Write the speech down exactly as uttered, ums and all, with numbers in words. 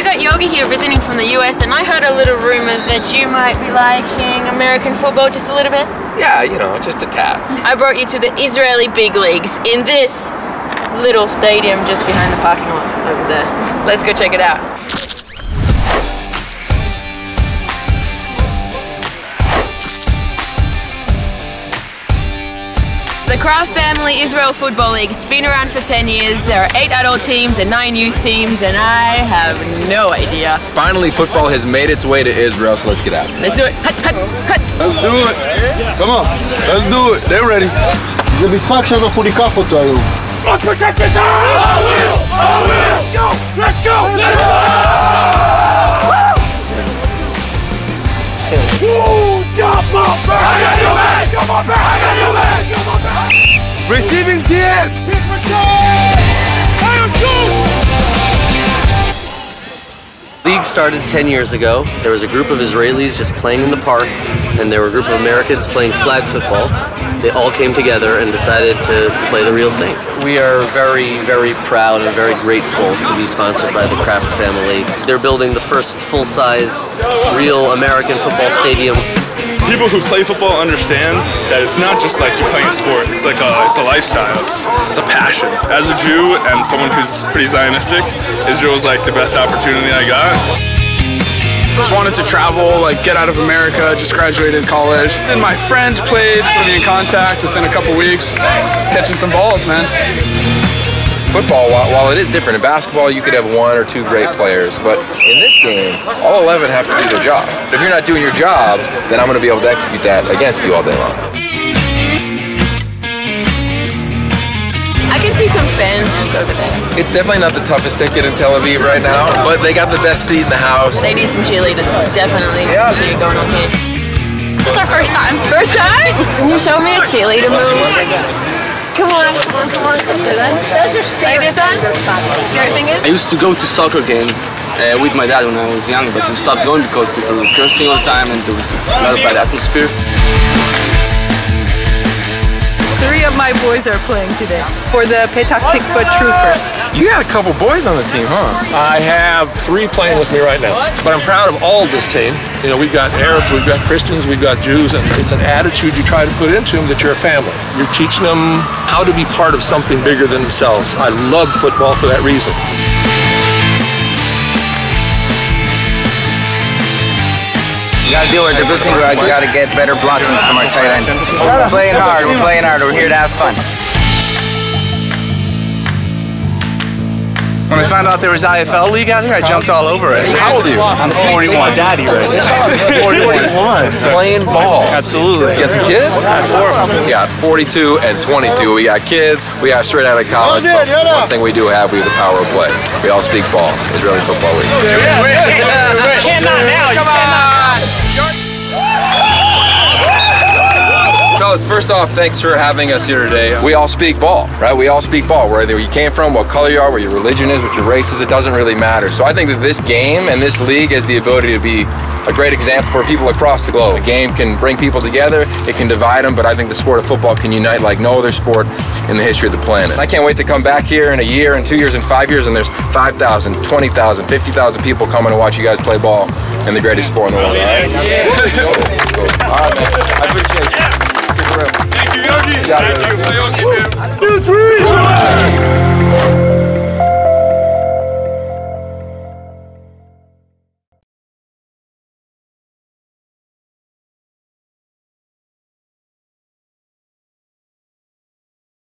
we got Yogi here visiting from the U S, and I heard a little rumor that you might be liking American football just a little bit. Yeah, you know, just a tap. I brought you to the Israeli big leagues in this little stadium just behind the parking lot over there. Let's go check it out. The Kraft Family Israel Football League, it's been around for ten years. There are eight adult teams and nine youth teams, and I have no idea. Finally, football has made its way to Israel, so let's get out. Let's do it. Hut, hut, hut. Let's do it. Come on. Let's do it. They're ready. זה משחק שאנחנו ניקח אותו היום. Let's protect this area! I will! I will! Let's go! Let's go! Let's go! Woo! Stop my back! I got your back! Come on back! I got your back! Come on back! Receiving T F! Pick for sure! I am goose! League started ten years ago. There was a group of Israelis just playing in the park, and there were a group of Americans playing flag football. They all came together and decided to play the real thing. We are very, very proud and very grateful to be sponsored by the Kraft Family. They're building the first full-size, real American football stadium. People who play football understand that it's not just like you're playing a sport. It's like a, it's a lifestyle. It's, it's a passion. As a Jew and someone who's pretty Zionistic, Israel was like the best opportunity I got. Just wanted to travel, like get out of America, just graduated college. And my friend played for the In Contact within a couple weeks, catching some balls, man. Football, while, while it is different, in basketball you could have one or two great players, but in this game, all eleven have to do their job. If you're not doing your job, then I'm going to be able to execute that against you all day long. I can see some fans just over there. It's definitely not the toughest ticket in Tel Aviv right now, but they got the best seat in the house. They need some cheerleaders, definitely. Yeah. Some cheer going on here. This is our first time. First time? Can you show me a cheerleader move? Come on, come on, come on. Do that. Those are like this one? Spirit fingers? I used to go to soccer games uh, with my dad when I was young, but we stopped going because people were cursing all the time and there was not a bad atmosphere. Three of my boys are playing today for the Petah Tikva Troopers. You got a couple boys on the team, huh? I have three playing with me right now. But I'm proud of all of this team. You know, we've got Arabs, we've got Christians, we've got Jews, and it's an attitude you try to put into them that you're a family. You're teaching them how to be part of something bigger than themselves. I love football for that reason. You gotta do it. The good thing about it, you gotta get better blocking from our tight end. We're playing hard, we're playing hard, we're here to have fun. When I found out there was I F L League out here, I jumped all over it. How old are you? I'm forty-one. Daddy right now. forty-one. Playing ball. Absolutely. You got some kids? I have four of them. We got forty-two and twenty-two. We got kids. We got straight out of college. One thing we do have, we have the power of play. We all speak ball. Israeli Football League. You cannot now. Come on. Fellas, first off, thanks for having us here today. We all speak ball, right? We all speak ball. Whether you came from, what color you are, what your religion is, what your race is, it doesn't really matter. So I think that this game and this league has the ability to be a great example for people across the globe. A game can bring people together, it can divide them, but I think the sport of football can unite like no other sport in the history of the planet. I can't wait to come back here in a year, in two years, in five years, and there's five thousand, twenty thousand, fifty thousand people coming to watch you guys play ball in the greatest sport in the world. Yeah. All right, man. I appreciate you. Thank you, Yogi. Thank you. Thank you. Two, three.